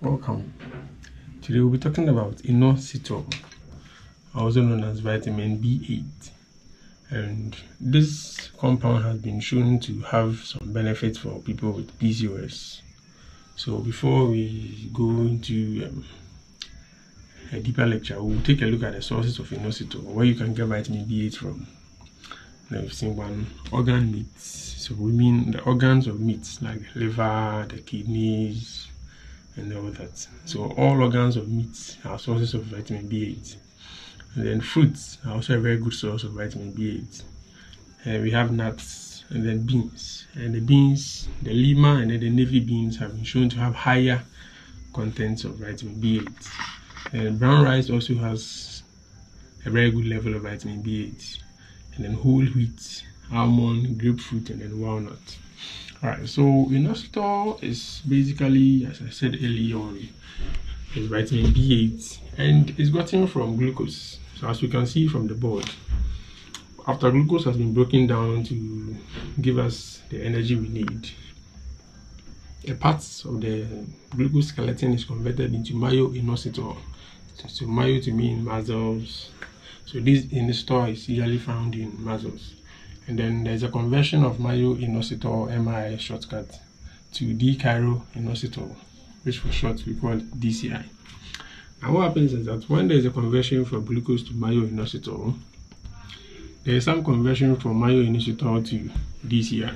Welcome. Today we'll be talking about inositol, also known as vitamin B8, and this compound has been shown to have some benefits for people with PCOS. So before we go into a deeper lecture, we'll take a look at the sources of inositol, where you can get vitamin B8 from. Now we've seen one, organ meats. So we mean the organs of meats, like the liver, the kidneys, and all that. So all organs of meats are sources of vitamin B8. And then fruits are also a very good source of vitamin B8. And we have nuts and then beans. And the beans, the lima and then the navy beans have been shown to have higher contents of vitamin B8. And brown rice also has a very good level of vitamin B8. And then whole wheat, almond, grapefruit and then walnut. Alright, so inositol is basically, as I said earlier on, is vitamin B8 and it's gotten from glucose. So as you can see from the board, after glucose has been broken down to give us the energy we need, a part of the glucose skeleton is converted into myo-inositol. So myo to mean muscles. So this inositol is usually found in muscles. And then there's a conversion of myo-inositol, MI shortcut, to D-chiro-inositol, which for short we call DCI. And what happens is that when there is a conversion from glucose to myo-inositol, there is some conversion from myo-inositol to DCI.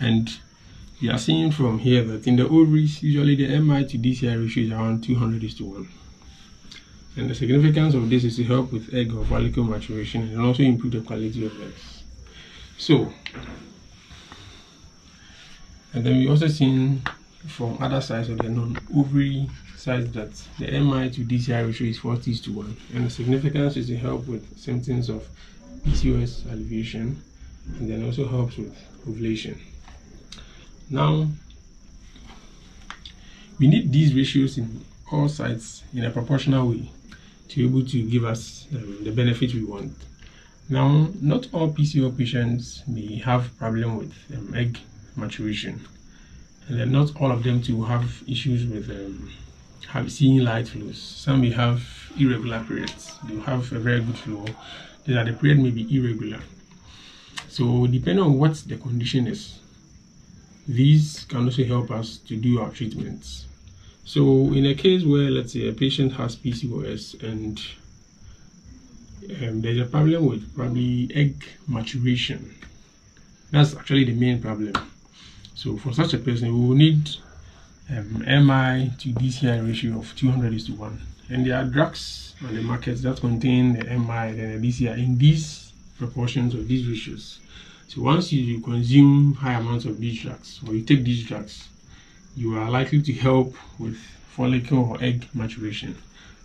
And you are seeing from here that in the ovaries, usually the MI to DCI ratio is around 200:1. And the significance of this is to help with egg or follicle maturation and also improve the quality of eggs. So, and then we also seen from other sides of the non-ovary sides that the MI to DCI ratio is 40:1, and the significance is to help with symptoms of PCOS alleviation, and then also helps with ovulation. Now, we need these ratios in all sides in a proportional way to be able to give us the benefit we want. Now, not all PCO patients may have problem with egg maturation, and then not all of them too have issues with seeing light flows. Some may have irregular periods. They have a very good flow, that the period may be irregular. So depending on what the condition is, these can also help us to do our treatments. So in a case where, let's say, a patient has PCOS and there's a problem with probably egg maturation, that's actually the main problem. So for such a person, we will need MI to DCI ratio of 200:1. And there are drugs on the market that contain the MI and the DCI in these proportions of these ratios. So once you consume high amounts of these drugs, or you take these drugs, you are likely to help with follicle or egg maturation.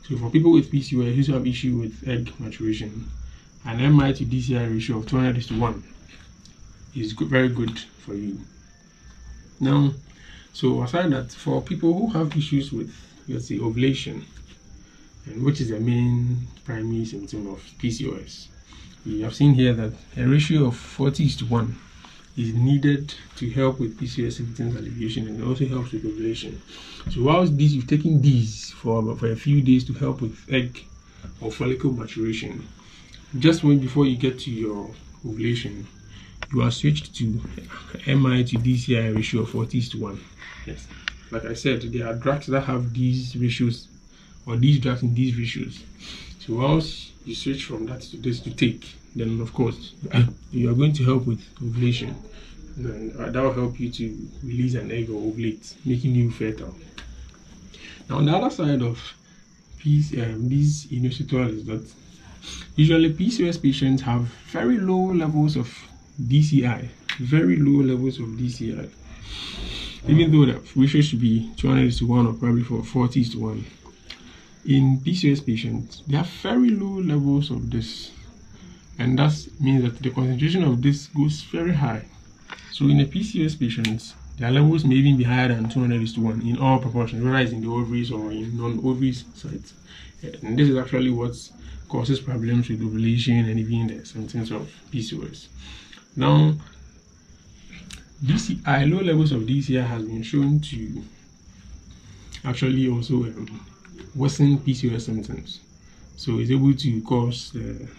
So for people with PCOS who have issue with egg maturation, an MI to DCI ratio of 200:1 is good, very good for you. Now, so aside that, for people who have issues with, let's say, ovulation, and which is the main primary symptom of PCOS, we have seen here that a ratio of 40:1 is needed to help with PCOS symptoms alleviation, and it also helps with ovulation. So whilst this, you've taken these for a few days to help with egg or follicle maturation, just when before you get to your ovulation, you are switched to MI to DCI ratio of 40:1. Yes, like I said, there are drugs that have these ratios, or these drugs in these ratios. So once you switch from that to this to take, then of course you are going to help with ovulation, and that will help you to release an egg or ovulate, making you fertile. Now, on the other side of these inositol is that usually PCOS patients have very low levels of DCI, very low levels of DCI, even though the ratio should be 200:1 or probably for 40:1. In PCOS patients, they have very low levels of this, and that means that the concentration of this goes very high. So in a PCOS patient, their levels may even be higher than 200:1 in all proportions, whether it's in the ovaries or in non-ovaries sites. And this is actually what causes problems with ovulation and even the symptoms of PCOS. Now, DCI, low levels of DCI has been shown to actually also worsen PCOS symptoms. So it's able to cause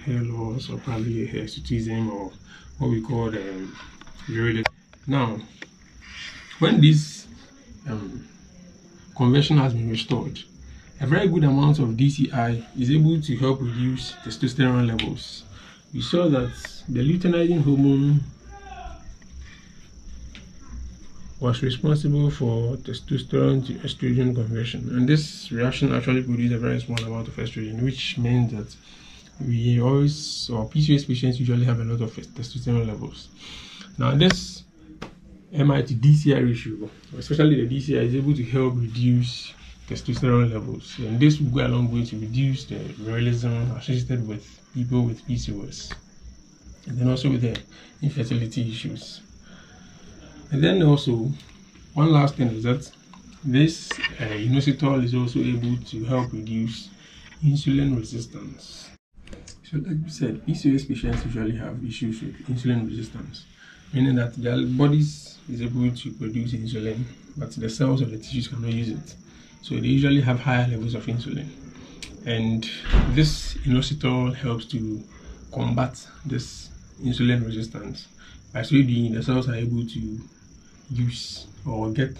hair loss or probably hirsutism or what we call virility. Now, when this conversion has been restored, a very good amount of DCI is able to help reduce testosterone levels. We saw that the luteinizing hormone was responsible for testosterone to estrogen conversion, and this reaction actually produced a very small amount of estrogen, which means that we always, or PCOS patients usually have a lot of testosterone levels. Now this MI to DCI ratio, especially the DCI, is able to help reduce testosterone levels, and this will go a long way to reduce the virilism associated with people with PCOS, and then also with the infertility issues. And then also, one last thing is that this inositol is also able to help reduce insulin resistance. So like we said, PCOS patients usually have issues with insulin resistance, meaning that their bodies is able to produce insulin, but the cells of the tissues cannot use it. So they usually have higher levels of insulin. And this inositol helps to combat this insulin resistance. By so doing, the cells are able to use or get,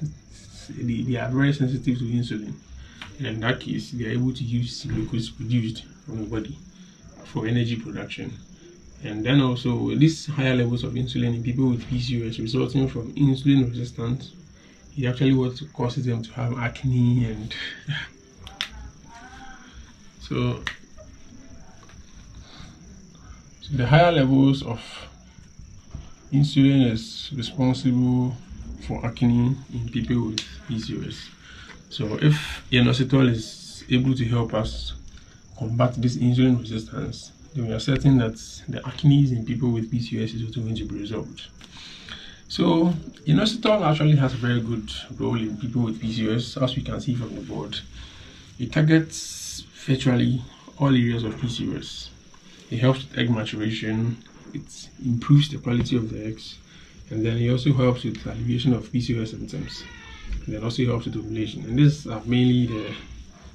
they are very sensitive to insulin, and in that case they are able to use glucose produced from the body for energy production. And then also, these higher levels of insulin in people with PCOS resulting from insulin resistance is actually what causes them to have acne. And so the higher levels of insulin is responsible for acne in people with PCOS. So if inositol is able to help us combat this insulin resistance, then we are certain that the acne in people with PCOS is also going to be resolved. So inositol actually has a very good role in people with PCOS, as we can see from the board. It targets virtually all areas of PCOS. It helps with egg maturation, it improves the quality of the eggs, and then it also helps with alleviation of PCOS symptoms, and then also helps with ovulation. And these are mainly the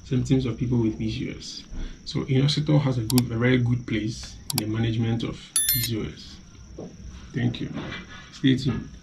symptoms of people with PCOS. So inositol has a very good place in the management of PCOS. Thank you. Stay tuned.